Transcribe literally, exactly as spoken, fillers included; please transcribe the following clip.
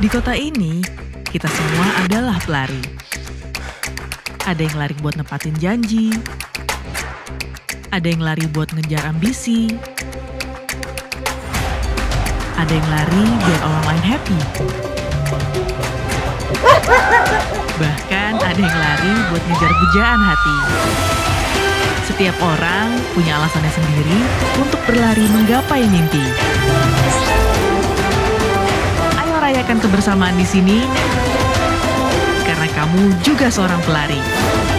Di kota ini, kita semua adalah pelari. Ada yang lari buat nepatin janji, ada yang lari buat ngejar ambisi, ada yang lari biar orang lain happy. Bahkan ada yang lari buat ngejar pujaan hati. Setiap orang punya alasannya sendiri untuk berlari menggapai mimpi. Rayakan kebersamaan di sini, karena kamu juga seorang pelari.